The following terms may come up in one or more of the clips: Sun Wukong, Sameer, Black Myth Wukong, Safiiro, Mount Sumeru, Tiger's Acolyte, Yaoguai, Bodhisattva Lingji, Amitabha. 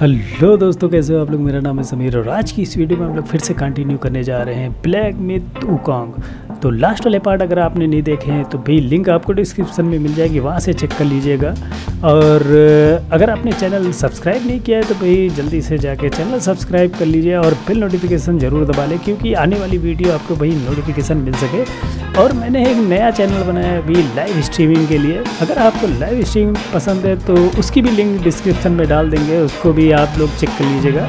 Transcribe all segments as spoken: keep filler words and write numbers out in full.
Hello दोस्तों, कैसे हो आप लोग। मेरा नाम है समीर और आज की इस वीडियो में हम लोग फिर से कंटिन्यू करने जा रहे हैं ब्लैक मिथ वुकोंग। तो लास्ट वाले पार्ट अगर आपने नहीं देखे हैं तो भी लिंक आपको डिस्क्रिप्शन में मिल जाएगी, वहाँ से चेक कर लीजिएगा। और अगर आपने चैनल सब्सक्राइब नहीं किया है तो भाई जल्दी से जाके चैनल सब्सक्राइब कर लीजिए और बेल नोटिफिकेशन ज़रूर दबा लें, क्योंकि आने वाली वीडियो आपको भाई नोटिफिकेशन मिल सके। और मैंने एक नया चैनल बनाया है अभी लाइव स्ट्रीमिंग के लिए, अगर आपको लाइव स्ट्रीमिंग पसंद है तो उसकी भी लिंक डिस्क्रिप्शन में डाल देंगे, उसको भी आप लोग चेक कर लीजिएगा।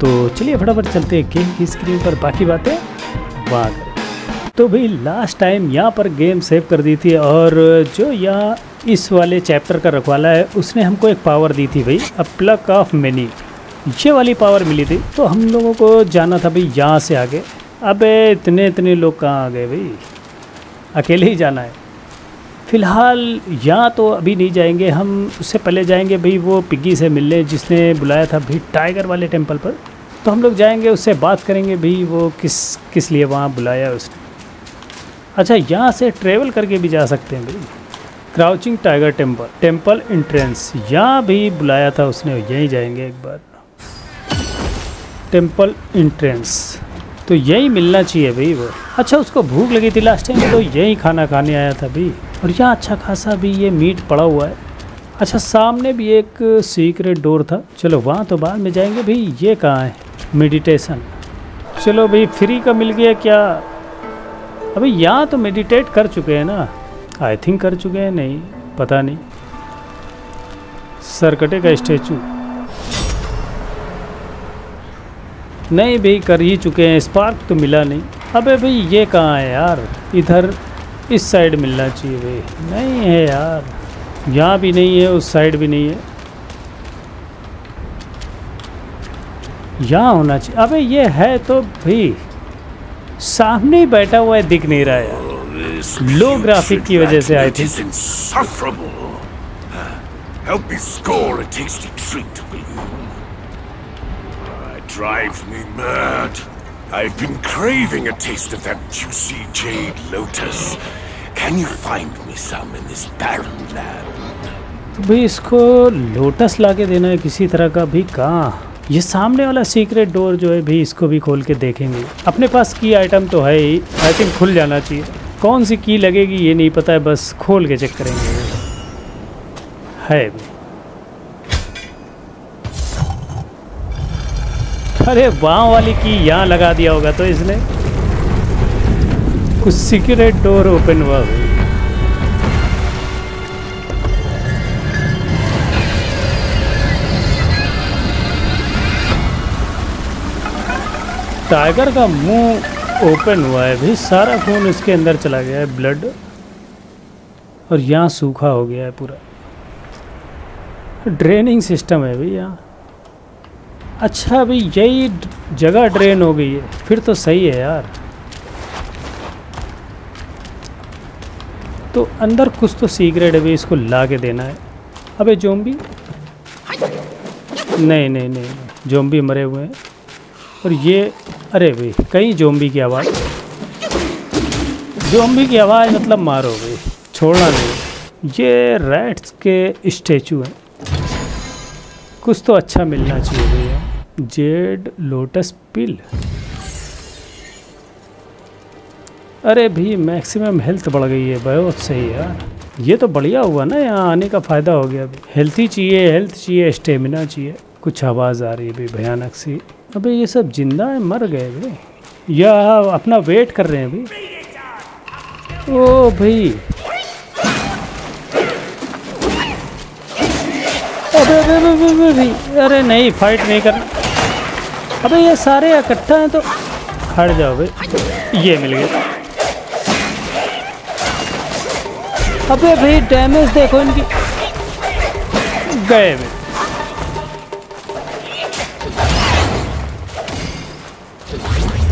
तो चलिए फटाफट चलते हैं गेम की स्क्रीन पर, बाकी बातें वहाँ करें। तो भाई लास्ट टाइम यहाँ पर गेम सेव कर दी थी और जो यहाँ इस वाले चैप्टर का रखवाला है उसने हमको एक पावर दी थी भाई, अ प्लक ऑफ मेनी, ये वाली पावर मिली थी। तो हम लोगों को जाना था भाई यहाँ से आगे। अबे इतने इतने लोग कहाँ आ गए भाई, अकेले ही जाना है। फ़िलहाल यहाँ तो अभी नहीं जाएंगे, हम उससे पहले जाएंगे भाई वो पिग्गी से मिलने जिसने बुलाया था भाई टाइगर वाले टेम्पल पर। तो हम लोग जाएंगे, उससे बात करेंगे भाई वो किस किस लिए वहाँ बुलाया उसने। अच्छा, यहाँ से ट्रेवल करके भी जा सकते हैं भाई, crouching tiger temple temple entrance, यहाँ भी बुलाया था उसने, यहीं जाएंगे एक बार। टेम्पल इंट्रेंस तो यही मिलना चाहिए भाई वो। अच्छा, उसको भूख लगी थी लास्ट टाइम तो यही खाना खाने आया था भाई। और यहाँ अच्छा खासा भी ये मीट पड़ा हुआ है। अच्छा, सामने भी एक सीक्रेट डोर था, चलो वहाँ तो बाद में जाएंगे भाई। ये कहाँ है मेडिटेशन, चलो भाई फ्री का मिल गया क्या। अबे यहाँ तो मेडिटेट कर चुके हैं ना, आई थिंक कर चुके हैं, नहीं पता नहीं। सरकटे का स्टैचू, नहीं भाई कर ही चुके हैं, स्पार्क तो मिला नहीं। अबे भाई ये कहाँ है यार, इधर इस साइड मिलना चाहिए भाई, नहीं है यार, यहाँ भी नहीं है, उस साइड भी नहीं है, यहाँ होना चाहिए। अबे ये है तो भाई, सामने ही बैठा हुआ है, दिख नहीं रहा है, लो ग्राफिक की वजह से। I think drives me mad. I've been craving a taste of that juicy jade lotus. Can you find me some in this barren land? भाई इसको लोटस लाके देना है किसी तरह का भी। कहाँ ये सामने वाला सीक्रेट डोर जो है भाई, इसको भी खोल के देखेंगे। अपने पास की आइटम तो है ही, आई थिंक खुल जाना चाहिए। कौन सी की लगेगी ये नहीं पता है, बस खोल के चेक करेंगे। है अरे वहाँ वाली की यहाँ लगा दिया होगा तो इसने, कुछ सीक्रेट डोर ओपन हुआ। टाइगर का मुंह ओपन हुआ है भाई, सारा खून इसके अंदर चला गया है, ब्लड, और यहाँ सूखा हो गया है पूरा। ड्रेनिंग सिस्टम है भाई यहाँ। अच्छा अभी यही जगह ड्रेन हो गई है, फिर तो सही है यार। तो अंदर कुछ तो सीक्रेट है भाई, इसको ला के देना है। अबे ज़ॉम्बी, नहीं नहीं नहीं, ज़ॉम्बी मरे हुए हैं। और ये अरे भाई कहीं ज़ॉम्बी की आवाज़, ज़ॉम्बी की आवाज़ मतलब मारो भाई, छोड़ना नहीं। ये रैट्स के स्टैचू हैं, कुछ तो अच्छा मिलना चाहिए भैया। जेड लोटस पिल, अरे भाई मैक्सिमम हेल्थ बढ़ गई है, बहुत सही यार। ये तो बढ़िया हुआ ना, यहाँ आने का फ़ायदा हो गया। हेल्थ ही चाहिए, हेल्थ चाहिए, स्टेमिना चाहिए। कुछ आवाज़ आ रही है भाई भयानक सी। अबे ये सब जिंदा है, मर गए भाई या अपना वेट कर रहे हैं भाई। ओ भाई अबे अबे अबे अबे अबे अरे नहीं, फाइट नहीं करना। अबे ये सारे इकट्ठा हैं तो हट जाओ भाई। ये मिल गया। अबे भाई डैमेज देखो इनकी, गए भाई।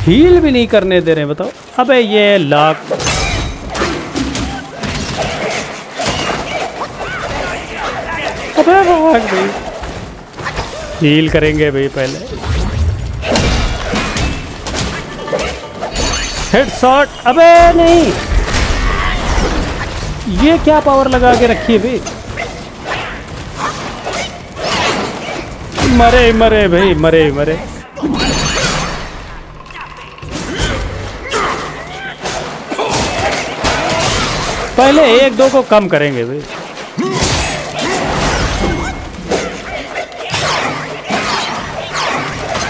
हील भी नहीं करने दे रहे, बताओ। अबे ये लाख हील करेंगे भाई पहले। हेडशॉट, अबे नहीं, ये क्या पावर लगा के रखी है भाई। मरे मरे भाई मरे मरे पहले एक दो को कम करेंगे भाई।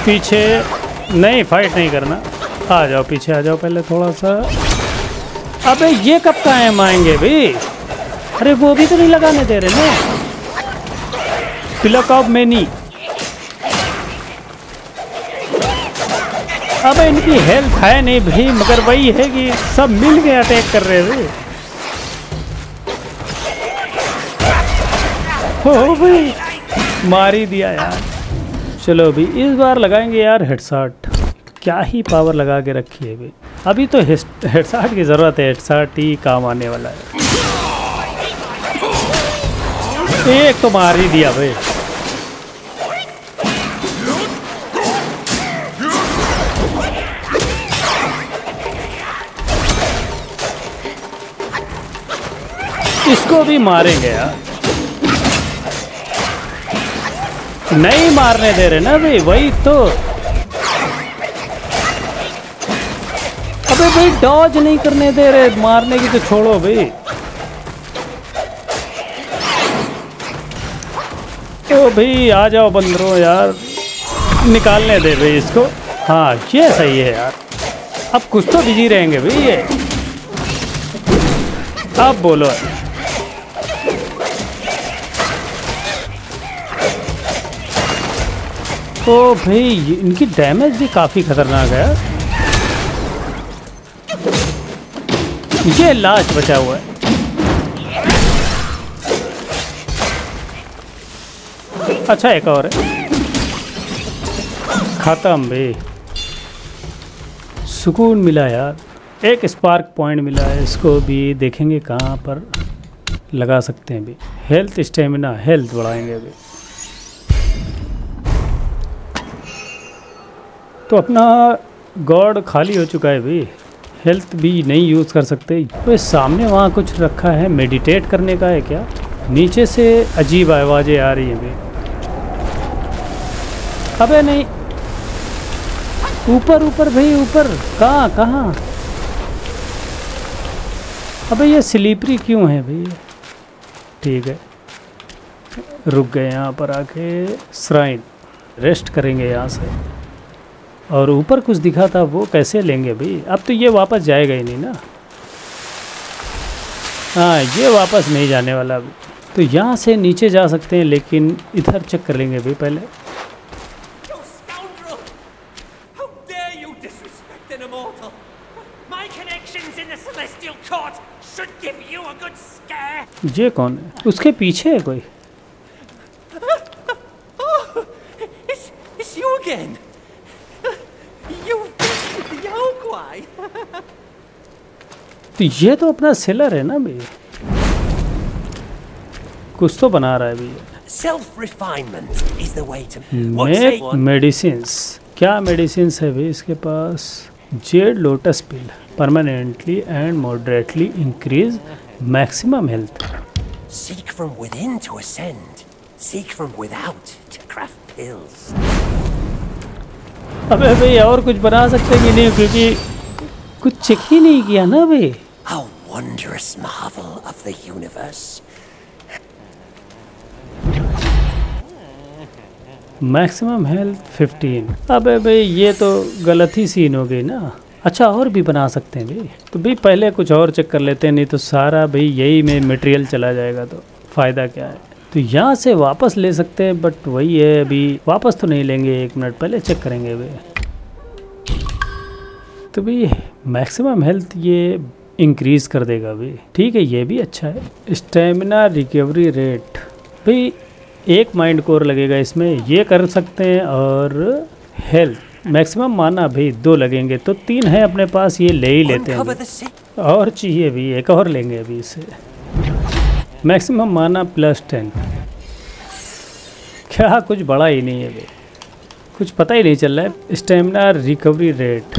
पीछे नहीं फाइट नहीं करना, आ जाओ पीछे आ जाओ पहले थोड़ा सा। अबे ये कब टाइम आएंगे भाई? अरे वो भी तो नहीं लगाने दे रहे ना। पिलक ऑफ मैनी। अब इनकी हेल्थ है नहीं भाई, मगर वही है कि सब मिल के अटैक कर रहे थे। हो भाई मार ही दिया यार। चलो भी इस बार लगाएंगे यार हेडशॉट। क्या ही पावर लगा के रखी है भाई। अभी तो हेडशॉट की ज़रूरत है, हेडशॉट ही काम आने वाला है। एक तो मार ही दिया भाई। इसको भी मारेंगे यार, नहीं मारने दे रहे ना भाई, वही तो। अबे भाई डॉज नहीं करने दे रहे, मारने की तो छोड़ो भाई। ओ भाई आ जाओ बंदरों यार, निकालने दे भाई इसको। हाँ ये सही है यार, अब कुछ तो बिजी रहेंगे भाई ये। अब बोलो तो भाई इनकी डैमेज भी काफ़ी खतरनाक है। ये लास्ट बचा हुआ है। अच्छा एक और है, खत्म भी। सुकून मिला यार, एक स्पार्क पॉइंट मिला है। इसको भी देखेंगे कहाँ पर लगा सकते हैं भी। हेल्थ स्टेमिना हेल्थ बढ़ाएंगे भी। तो अपना गॉड खाली हो चुका है भी, हेल्थ भी नहीं यूज़ कर सकते। तो सामने वहाँ कुछ रखा है, मेडिटेट करने का है क्या? नीचे से अजीब आवाज़ें आ रही हैं भी। अबे नहीं ऊपर ऊपर भाई ऊपर, कहाँ कहाँ? अबे ये स्लीपरी क्यों है भाई? ठीक है रुक गए यहाँ पर आके। श्राइन रेस्ट करेंगे यहाँ से। और ऊपर कुछ दिखा था वो कैसे लेंगे भाई? अब तो ये वापस जाएगा ही नहीं ना। हाँ ये वापस नहीं जाने वाला। तो यहाँ से नीचे जा सकते हैं, लेकिन इधर चेक कर लेंगे भाई पहले। ये कौन है? उसके पीछे है कोई? तो ये तो अपना सेलर है ना भैया, कुछ तो बना रहा है भैया। मेडिसिन्स, क्या मेडिसिन्स है भैया इसके पास? Jade lotus pill permanently and moderately increase maximum health. Seek from within to ascend, seek from without to craft pills. अबे भाई और कुछ बना सकते हैं कि नहीं? क्योंकि कुछ चेक ही नहीं किया ना भाई। How wondrous marvel of the universe. Maximum health पंद्रह। अबे भाई ये तो गलत ही सीन हो गई ना। अच्छा और भी बना सकते हैं भाई। तो भाई पहले कुछ और चेक कर लेते हैं, नहीं तो सारा भाई यही में मटेरियल चला जाएगा तो फ़ायदा क्या है। तो यहाँ से वापस ले सकते हैं, बट वही है अभी वापस तो नहीं लेंगे। एक मिनट पहले चेक करेंगे भाई। तो भाई मैक्सिमम हेल्थ ये इंक्रीज़ कर देगा भाई, ठीक है ये भी अच्छा है। स्टेमिना रिकवरी रेट भाई एक माइंड कोर लगेगा इसमें, ये कर सकते हैं। और हेल्थ मैक्सिमम माना भाई दो लगेंगे, तो तीन है अपने पास, ये ले ही लेते हैं। और चाहिए भी एक और लेंगे अभी इसे। मैक्सिमम माना प्लस टेन। क्या कुछ बड़ा ही नहीं है भाई, कुछ पता ही नहीं चल रहा है। स्टेमिना रिकवरी रेट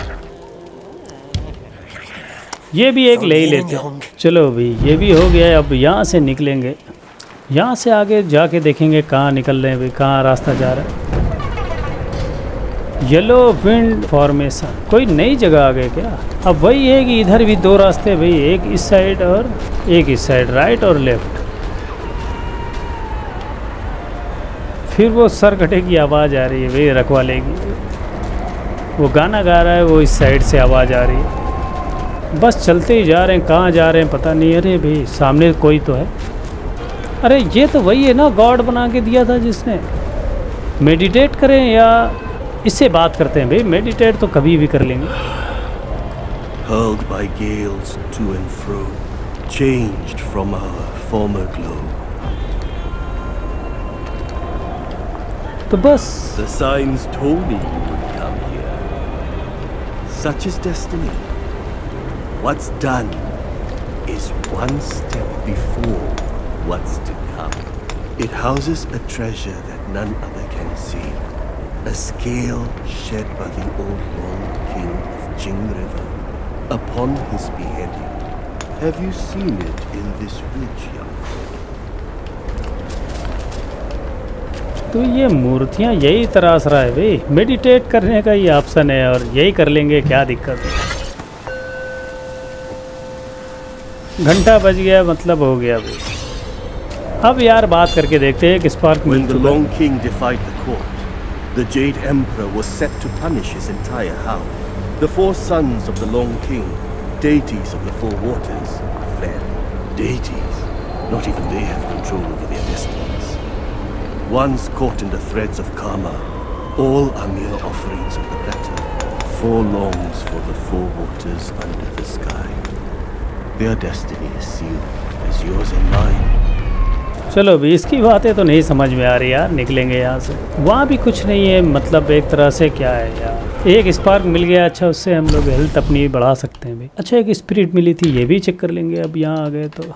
ये भी एक ले ही लेते हैं। चलो भाई ये भी हो गया है। अब यहाँ से निकलेंगे, यहाँ से आगे जाके देखेंगे कहाँ निकल रहे हैं भाई, कहाँ रास्ता जा रहा है। येलो विंड फॉर्मेशन, कोई नई जगह आ गए क्या? अब वही है कि इधर भी दो रास्ते भाई, एक इस साइड और एक इस साइड, राइट और लेफ्ट। फिर वो सरकटे की आवाज़ आ रही है भाई रखवाले की, वो गाना गा रहा है, वो इस साइड से आवाज़ आ रही है। बस चलते ही जा रहे हैं, कहाँ जा रहे हैं पता नहीं। अरे भाई सामने कोई तो है। अरे ये तो वही है ना गॉड बना के दिया था जिसने। मेडिटेट करें या इससे बात करते हैं भाई? मेडिटेट तो कभी भी कर लेंगे। Hurled by gales to and fro, changed from our former glow. तो बस The signs told me you would come here. Such is destiny. What's done is one step before what's to come. It houses a treasure that none other can see. A scale shed by the old Lord King of Jing River upon his beheading. Have you seen it in this rich young man? तो ये मूर्तियाँ यही तरास रहा है भाई। Meditate करने का ये ऑप्शन है और यही कर लेंगे, क्या दिक्कत है। घंटा बज गया, मतलब हो गया भाई। अब यार बात करके देखते हैं कि स्पार्क मिल चुका है। When the Long King defied the court, the Jade Emperor was set to punish his entire house. The four sons of the Long King, deities of the four waters, fled. Deities, not even they have control over their destinies. Once caught in the threads of karma, all are mere offerings of the platter. Four longs for the four waters under the sky. Their destiny is sealed, as yours and mine. चलो भी इसकी बातें तो नहीं समझ में आ रही यार, निकलेंगे यहाँ से। वहाँ भी कुछ नहीं है, मतलब एक तरह से क्या है यार। एक स्पार्क मिल गया, अच्छा उससे हम लोग हेल्थ अपनी बढ़ा सकते हैं भाई। अच्छा एक स्पिरिट मिली थी, ये भी चेक कर लेंगे। अब यहाँ आ गए तो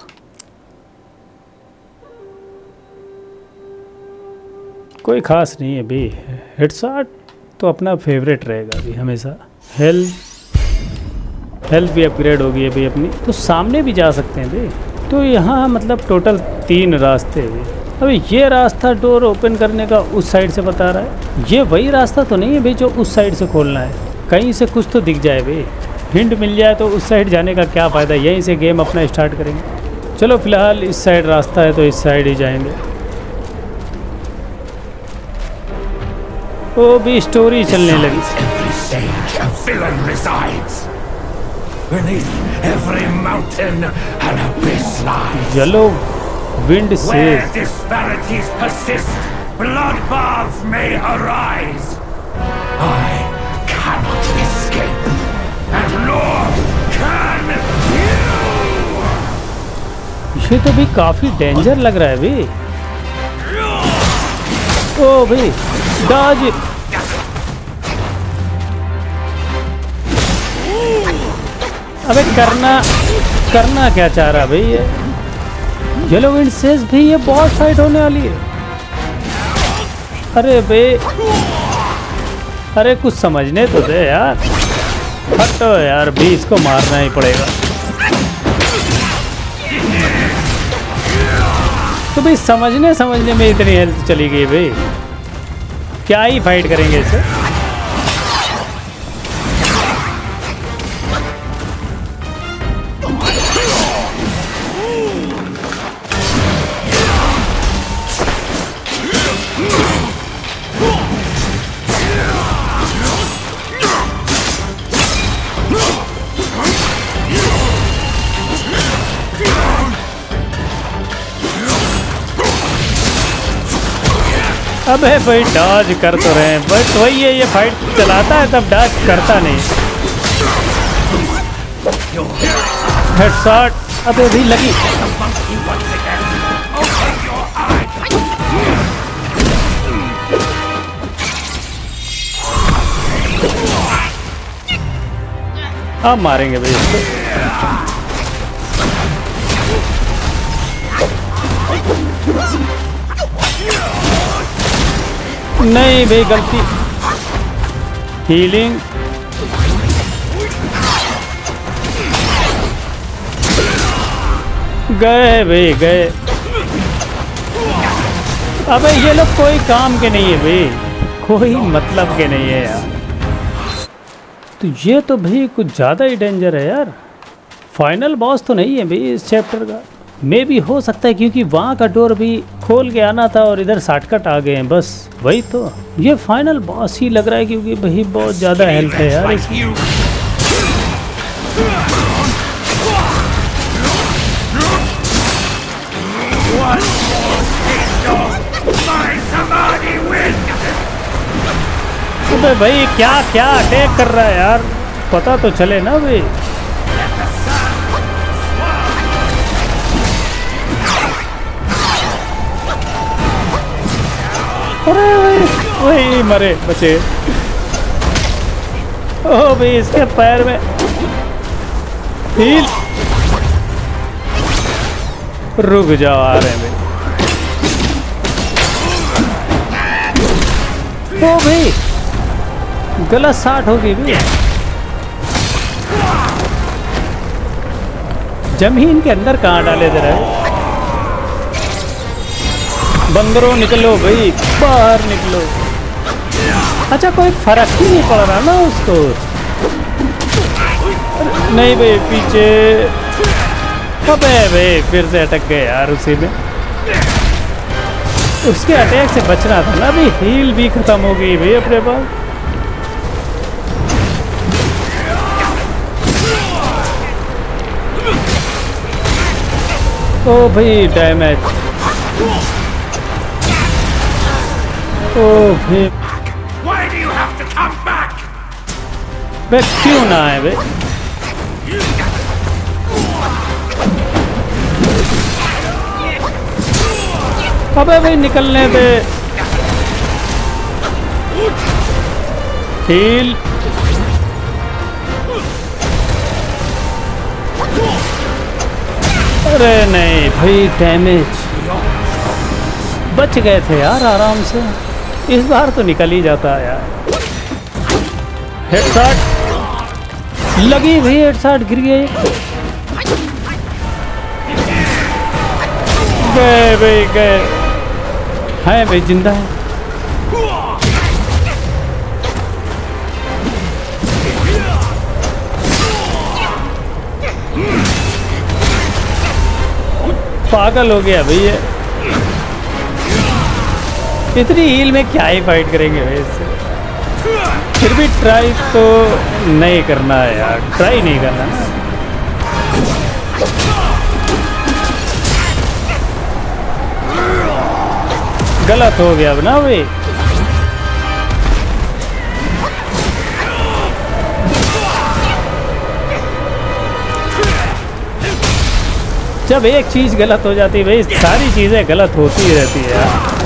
कोई ख़ास नहीं है भाई। हेडशॉट तो अपना फेवरेट रहेगा भाई हमेशा। हेल्थ हेल्थ भी अपग्रेड होगी है भाई अपनी। तो सामने भी जा सकते हैं भाई। तो यहाँ मतलब टोटल तीन रास्ते हुए। अभी ये रास्ता डोर ओपन करने का उस साइड से बता रहा है, ये वही रास्ता तो नहीं है भाई जो उस साइड से खोलना है। कहीं से कुछ तो दिख जाए भाई, हिंट मिल जाए तो उस साइड जाने का क्या फ़ायदा। यहीं से गेम अपना स्टार्ट करेंगे। चलो फिलहाल इस साइड रास्ता है तो इस साइड ही जाएंगे। वो भी स्टोरी चलने लगी। Beneath every mountain an abyss lies. Yellow wind says. Where disparities persist, bloodbaths may arise. I cannot escape, and nor can you. ये तो भी काफी डेंजर लग रहा है भी। ओ भाई, डाज। अबे करना करना क्या चाह रहा भाई ये येलो विंड सेज भी। ये बहुत फाइट होने वाली है। अरे बे, अरे कुछ समझने तो दे यार। हटो यार भी, इसको मारना ही पड़ेगा। तो भाई समझने समझने में इतनी हेल्थ चली गई भाई, क्या ही फाइट करेंगे इसे। अबे भाई डाज कर तो रहे हैं, बस वही है ये फाइट चलाता है तब डाज करता नहीं। हेडशॉट अबे भी लगी। अब मारेंगे भाई इसको। नहीं भाई गलती। हीलिंग गए भाई गए। अबे ये लोग कोई काम के नहीं है भाई, कोई मतलब के नहीं है यार। तो ये तो भाई कुछ ज़्यादा ही डेंजर है यार। फाइनल बॉस तो नहीं है भाई इस चैप्टर का, मे भी हो सकता है क्योंकि वहाँ का डोर भी खोल के आना था और इधर शॉर्टकट आ गए हैं बस, वही तो ये फाइनल बॉस ही लग रहा है क्योंकि भाई बहुत ज़्यादा हेल्थ है यार इसमें। भाई क्या क्या अटैक कर रहा है यार, पता तो चले ना भाई। अरे वही मरे बचे। ओ भाई इसके पैर में हील, रुक जाओ आ रहे भाई। ओ भाई गलत साट होगी भी, जमीन के अंदर कहाँ डाले दे रहे। बंदरों निकलो भाई, बाहर निकलो। अच्छा कोई फर्क ही नहीं पड़ रहा ना उसको। नहीं भाई पीछे, अबे भाई फिर से अटक गए यार उसी में। उसके अटैक से बचना था ना भाई, हील भी खत्म हो गई भाई अपने पास। ओ भाई डैमेज, बे क्यों ना आए बे। अबे भाई निकलने दे। हील अरे नहीं भाई डैमेज, बच गए थे यार आराम से। इस बार तो निकल ही जाता है यार। हेडशॉट लगी भाई, हेडशॉट गिर गई। गए भाई गए, हैं भाई जिंदा है। पागल हो गया भाई ये, इतनी हील में क्या ही फाइट करेंगे भाई इससे। फिर भी ट्राई तो नहीं करना है यार, ट्राई नहीं करना है। गलत हो गया अब ना भाई। जब एक चीज़ गलत हो जाती है भाई सारी चीज़ें गलत होती रहती है यार।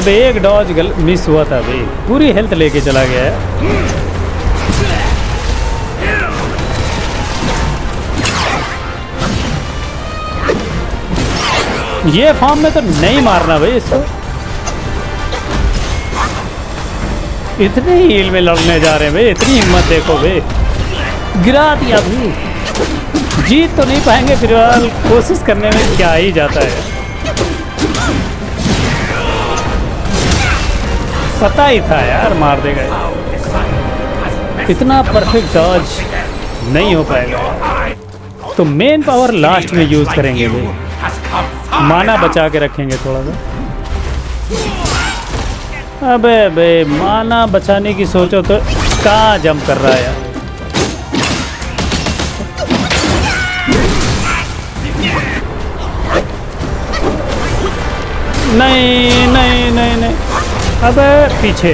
अब एक डॉज गल मिस हुआ था भाई, पूरी हेल्थ लेके चला गया है। ये फॉर्म में तो नहीं मारना भाई इसको, इतने हील में लड़ने जा रहे हैं भाई, इतनी हिम्मत देखो भाई। गिरा दिया भाई, जीत तो नहीं पाएंगे फिलहाल, कोशिश करने में क्या ही जाता है। पता ही था यार मार देगा, इतना परफेक्ट डॉज नहीं हो पाएगा। तो मेन पावर लास्ट में यूज करेंगे भाई, माना बचा के रखेंगे थोड़ा सा। अबे बे माना बचाने की सोचो तो कहाँ जंप कर रहा है यार। नहीं नहीं नहीं नहीं, अबे पीछे।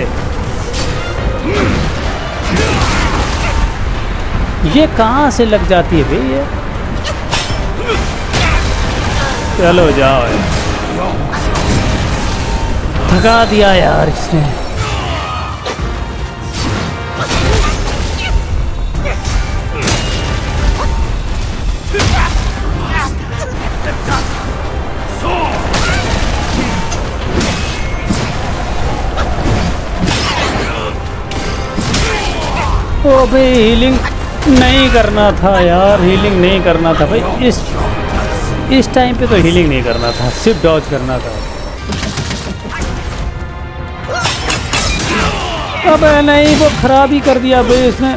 ये कहाँ से लग जाती है भाई ये। चलो जाओ, थका दिया यार इसने। ओ भाई हीलिंग नहीं करना था यार, हीलिंग नहीं करना था भाई इस इस टाइम पे तो हीलिंग नहीं करना था, सिर्फ डॉज करना था। अबे नहीं, वो खराब ही कर दिया भाई उसने,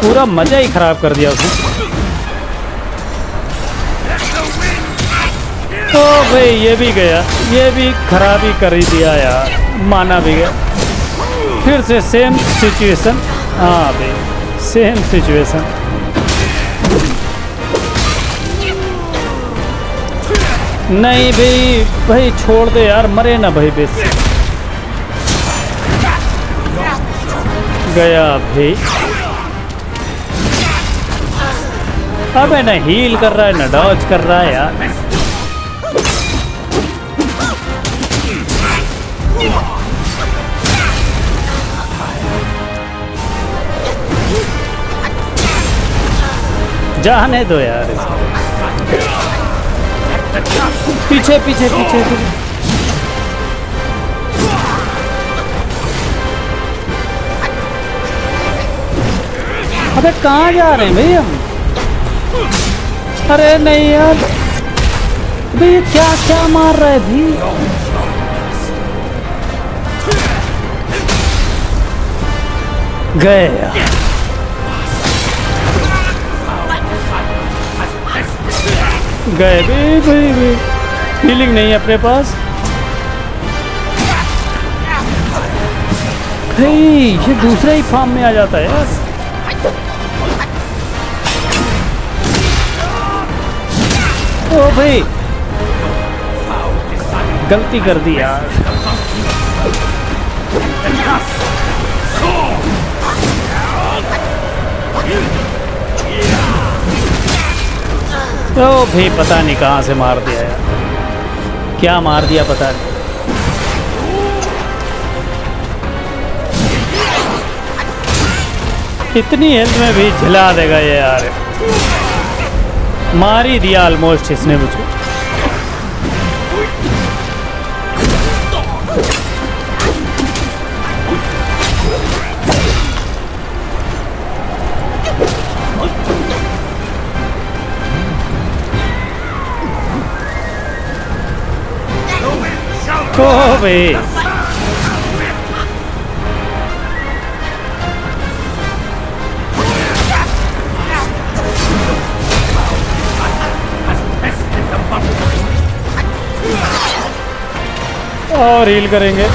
पूरा मजा ही खराब कर दिया उसने। तो भाई ये भी गया, ये भी खराब ही कर ही दिया यार, माना भी गया। फिर से सेम सिचुएशन, हाँ भाई सेम सिचुएशन। नहीं भाई भाई छोड़ दे यार, मरे ना भाई बस। गया भाई, अबे ना हील कर रहा है ना डॉज कर रहा है यार। जाने दो यार, पीछे पीछे पीछे पीछे। अबे कहाँ जा रहे हैं भैया हम? अरे नहीं यार, अबे ये क्या क्या मार रहा है भी? गया गए भी भाई भी, फीलिंग नहीं है अपने पास। ये दूसरे ही फार्म में आ जाता है यार। ओ भाई गलती कर दी यार। तो भाई पता नहीं कहाँ से मार दिया यार, क्या मार दिया पता नहीं। इतनी हेल्थ में भी झिला देगा ये यार, मार ही दिया ऑलमोस्ट इसने मुझे। ओ भाई और हील करेंगे।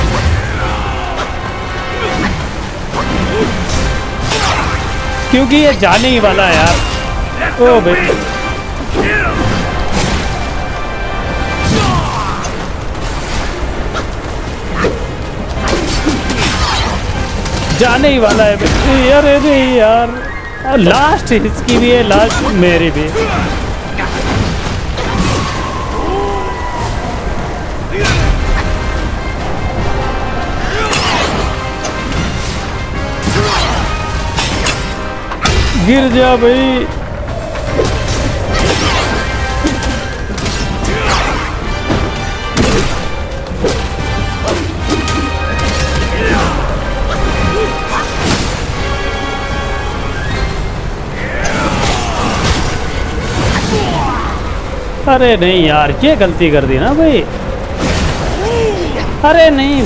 क्योंकि ये जाने ही वाला है यार। ओ भाई जाने ही वाला है यार, अरे यार लास्ट इसकी भी है, लास्ट मेरी भी। गिर जा भाई, अरे नहीं यार ये गलती कर दी ना भाई। अरे नहीं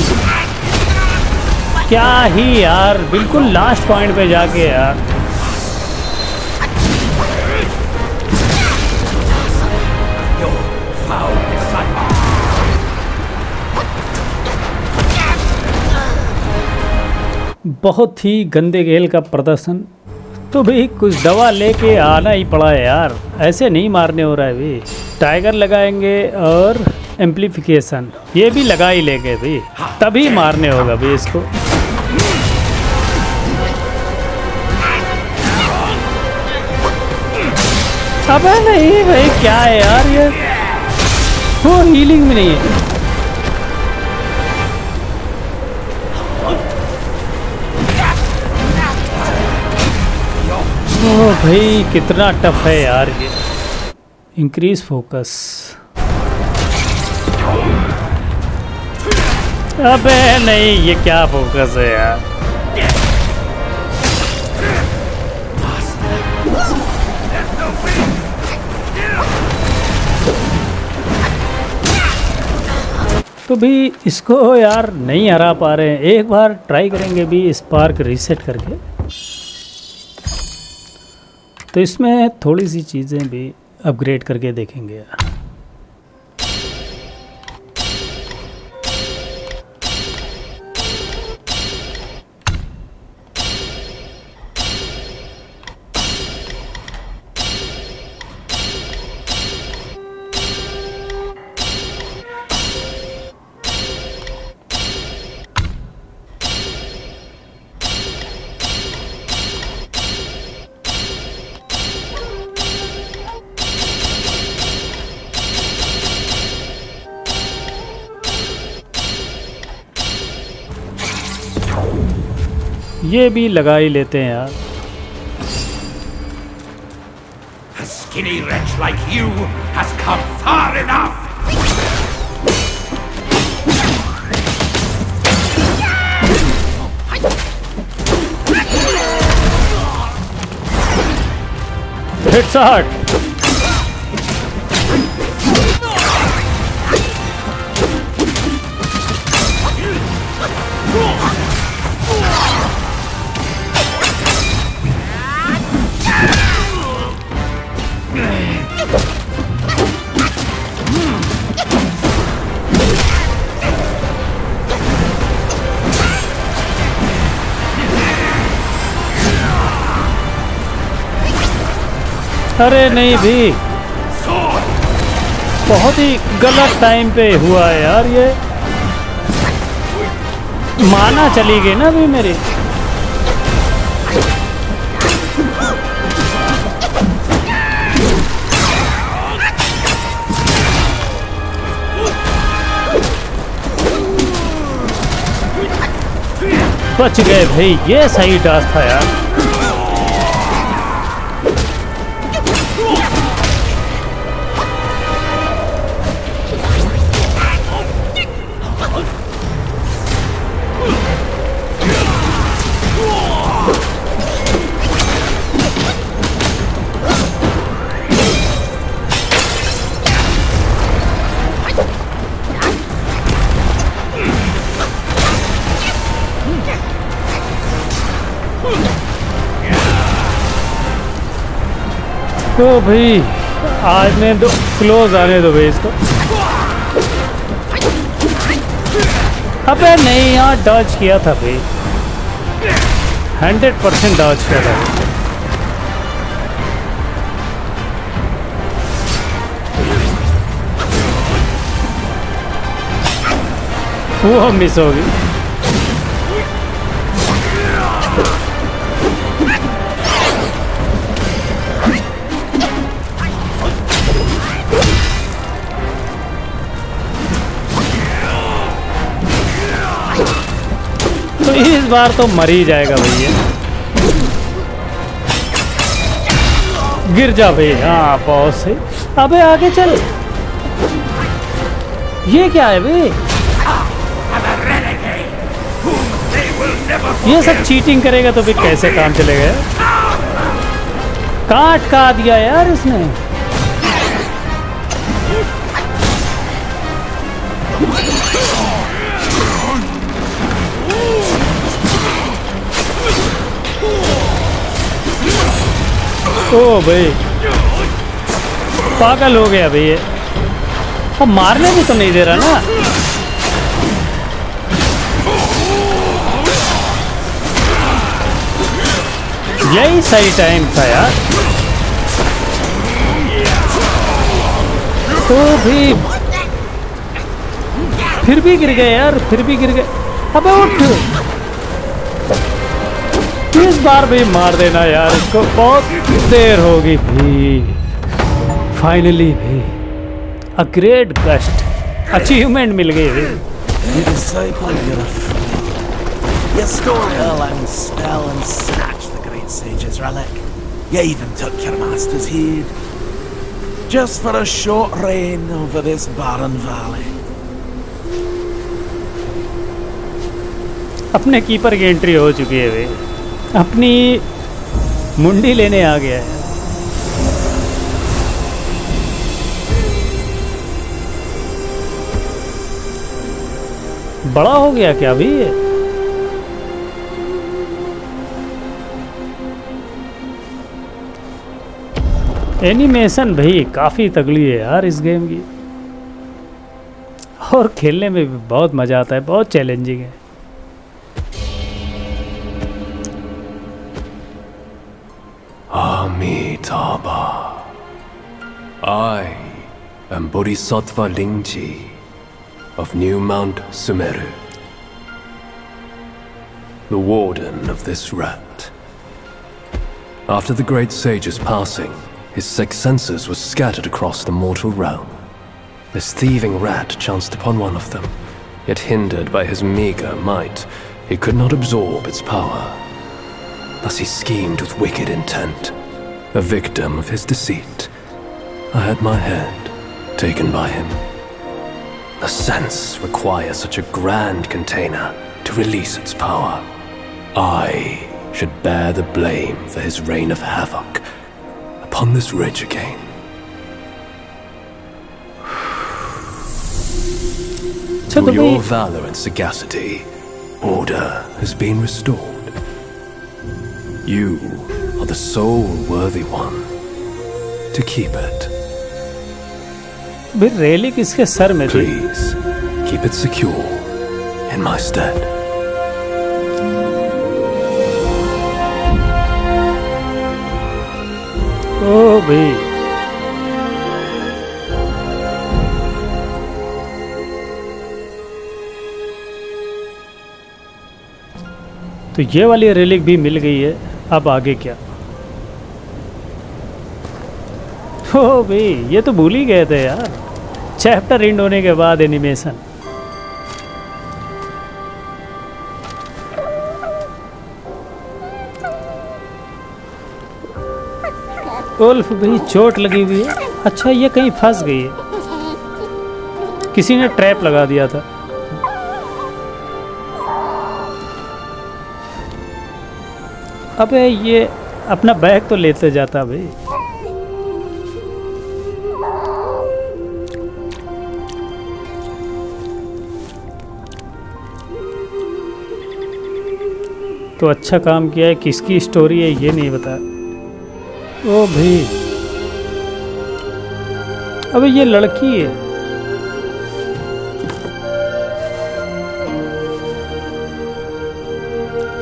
क्या ही यार, बिल्कुल लास्ट पॉइंट पे जाके यार। बहुत ही गंदे खेल का प्रदर्शन। तो भाई कुछ दवा लेके आना ही पड़ा है यार, ऐसे नहीं मारने हो रहा है भाई। टाइगर लगाएंगे और एम्प्लीफिकेशन ये भी लगा ही लेंगे भाई, तभी मारने होगा भाई इसको। अबे नहीं भाई क्या है यार ये, वो हीलिंग में नहीं है। ओ भाई कितना टफ है यार ये। इंक्रीज फोकस, अबे नहीं ये क्या फोकस है यार। तो इसको भी इसको यार नहीं हरा पा रहे हैं। एक बार ट्राई करेंगे भी स्पार्क रीसेट करके। तो इसमें थोड़ी सी चीज़ें भी अपग्रेड करके देखेंगे यार। ये भी लगा ही लेते हैं यार। A skinny wretch like you has come far enough. Headshot. अरे नहीं भी, बहुत ही गलत टाइम पे हुआ है यार ये। माना चली गई ना भी मेरी। बच गए भाई, ये सही डांस था यार। तो भाई आज ने दो क्लोज आने दो भाई इसको। अबे नहीं यार, डॉज किया था भाई, हंड्रेड परसेंट डॉज किया था। वो मिस हो गई। इस बार तो मर ही जाएगा भैया। गिर जा भैया, हाँ बहुत सही। अबे आगे चल, ये क्या है बे? ये सब चीटिंग करेगा तो फिर कैसे काम चलेगा? काट का दिया यार इसने। ओ भाई पागल हो गया भाई ये, अब मारने भी तो नहीं दे रहा ना। यही सही टाइम था यार। तो भी फिर भी गिर गए यार, फिर भी गिर गए। अबे उठ, इस बार भी मार देना यार इसको। बहुत देर होगी भी। फाइनली भी अ ग्रेट गस्ट अचीवमेंट मिल गई है। अपने कीपर की एंट्री हो चुकी है वे, अपनी मुंडी लेने आ गया है। बड़ा हो गया क्या अभी? एनिमेशन भाई काफ़ी तगड़ी है यार इस गेम की, और खेलने में भी बहुत मज़ा आता है, बहुत चैलेंजिंग है। Amitabha, I am Bodhisattva Lingji of New Mount Sumeru, the warden of this rat. After the great sage's passing, his six senses were scattered across the mortal realm. This thieving rat chanced upon one of them, yet hindered by his meager might, he could not absorb its power. Thus he schemed with wicked intent, a victim of his deceit. I had my head taken by him. The sense requires such a grand container to release its power. I should bear the blame for his reign of havoc upon this ridge again. Through your valor and sagacity, order has been restored. You are the sole worthy one to keep it. Please keep it secure in my stead. Oh, baby. तो ये वाली relic भी मिल गई है। अब आगे क्या? ओ भाई ये तो भूल ही गए थे यार, चैप्टर एंड होने के बाद एनिमेशन। उल्फ भाई चोट लगी हुई है। अच्छा ये कहीं फंस गई है, किसी ने ट्रैप लगा दिया था। अबे ये अपना बैग तो लेते जाता भाई। तो अच्छा काम किया है, किसकी स्टोरी है ये नहीं बता। ओ भाई अबे ये लड़की है।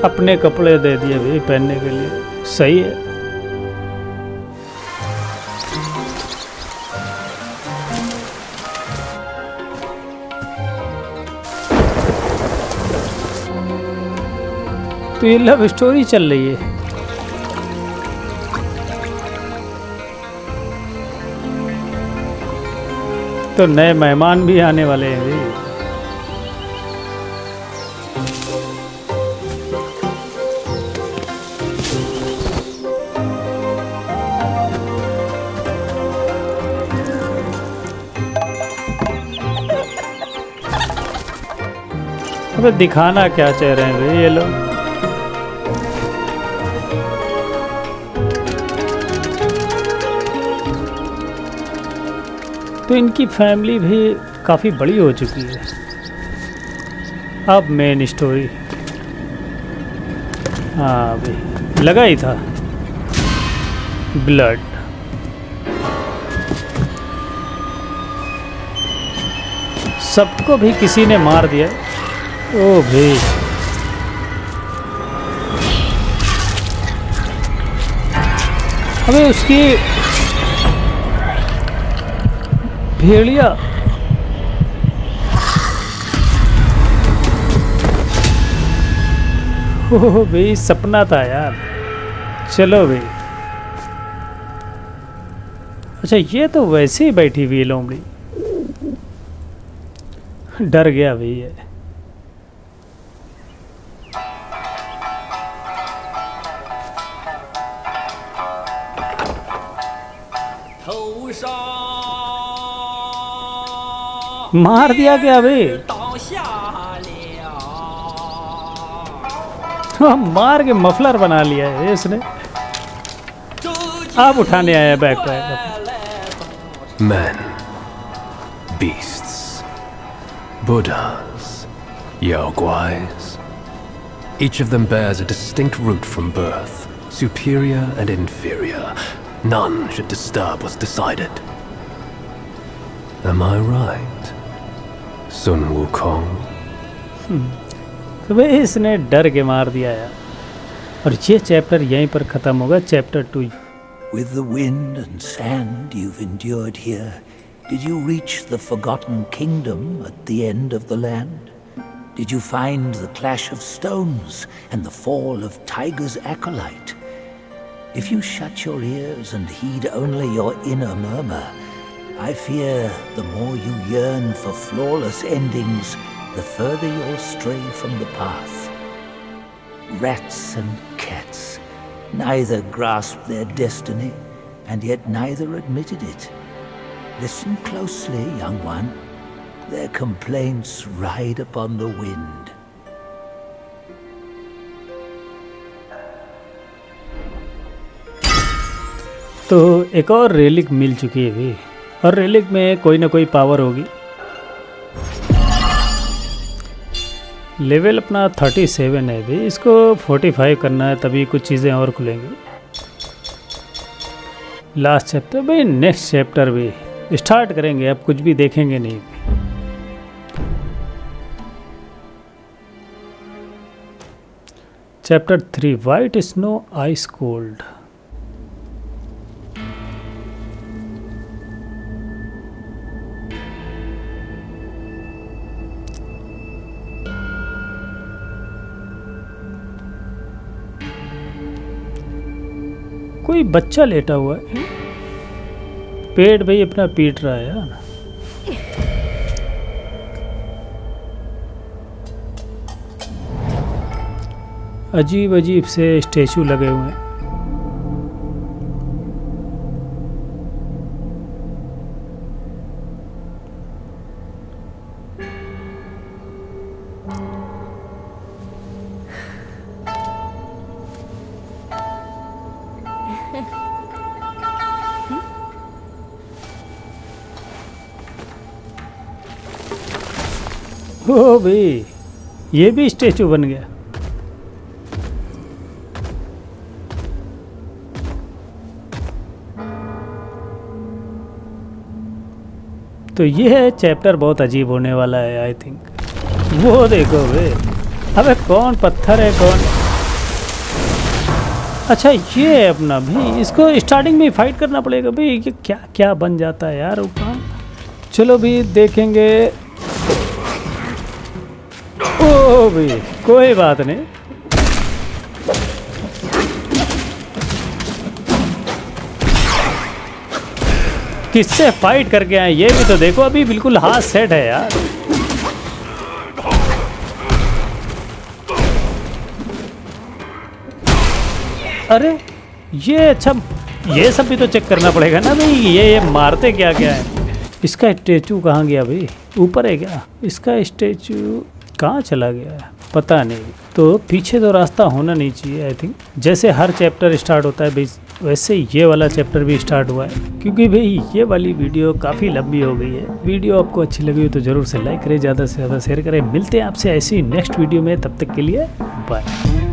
अपने कपड़े दे दिए भाई पहनने के लिए, सही है। तो ये लव स्टोरी चल रही है। तो नए मेहमान भी आने वाले हैं भाई। अबे दिखाना क्या चाह रहे हैं भाई ये लोग? तो इनकी फैमिली भी काफ़ी बड़ी हो चुकी है। अब मेन स्टोरी, हाँ भाई लगा ही था ब्लड। सबको भी किसी ने मार दिया। ओ भाई अबे उसकी भेड़िया ओ भाई सपना था यार। चलो भाई अच्छा ये तो वैसे ही बैठी हुई लोमड़ी, डर गया भाई ये। मार दिया क्या भाई? मार के मफलर बना लिया है इसने। आप उठाने आया backpack. Men, beasts, Buddhas, Yaoguais. Each of them bears a distinct root from birth, superior and inferior. None should disturb what's decided. Am I right, Sun Wukong? तो भाई इसने डर के मार दिया यार. और ये चैप्टर यहीं पर खत्म होगा, chapter two. With the wind and sand you've endured here, did you reach the forgotten kingdom at the end of the land? Did you find the clash of stones and the fall of Tiger's Acolyte? If you shut your ears and heed only your inner murmur, I fear the more you yearn for flawless endings, the further you'll stray from the path. Rats and cats, neither grasped their destiny, and yet neither admitted it. Listen closely, young one. Their complaints ride upon the wind. तो एक और relic मिल चुकी है भी, और relic में कोई ना कोई पावर होगी. लेवल अपना सैंतीस है भी, इसको पैंतालीस करना है तभी कुछ चीज़ें और खुलेंगी. लास्ट चैप्टर भाई, नेक्स्ट चैप्टर भी स्टार्ट करेंगे. अब कुछ भी देखेंगे नहीं. Chapter three, white snow ice cold. कोई बच्चा लेटा हुआ है, पेड़ भाई अपना पीट रहा है यार. अजीब अजीब से स्टैचू लगे हुए हैं. ओ भाई, ये भी स्टैचू बन गया. तो ये है चैप्टर, बहुत अजीब होने वाला है आई थिंक. वो देखो वे, अबे कौन पत्थर है कौन. अच्छा ये है अपना भी, इसको स्टार्टिंग में फाइट करना पड़ेगा भाई. ये क्या क्या बन जाता है यार ऊपर. चलो भी देखेंगे. ओ भाई कोई बात नहीं. किससे फाइट करके आए ये भी तो देखो. अभी बिल्कुल हाथ सेट है यार. अरे ये अच्छा, ये सब भी तो चेक करना पड़ेगा ना भाई. ये ये मारते क्या क्या है. इसका स्टैचू कहाँ गया भाई, ऊपर है क्या. इसका स्टैचू कहाँ चला गया है पता नहीं. तो पीछे तो रास्ता होना नहीं चाहिए आई थिंक. जैसे हर चैप्टर स्टार्ट होता है भाई, वैसे ये वाला चैप्टर भी स्टार्ट हुआ है. क्योंकि भाई ये वाली वीडियो काफ़ी लंबी हो गई है. वीडियो आपको अच्छी लगी हो तो ज़रूर से लाइक करें, ज़्यादा से ज़्यादा शेयर करें. मिलते हैं आपसे ऐसी नेक्स्ट वीडियो में, तब तक के लिए बाय.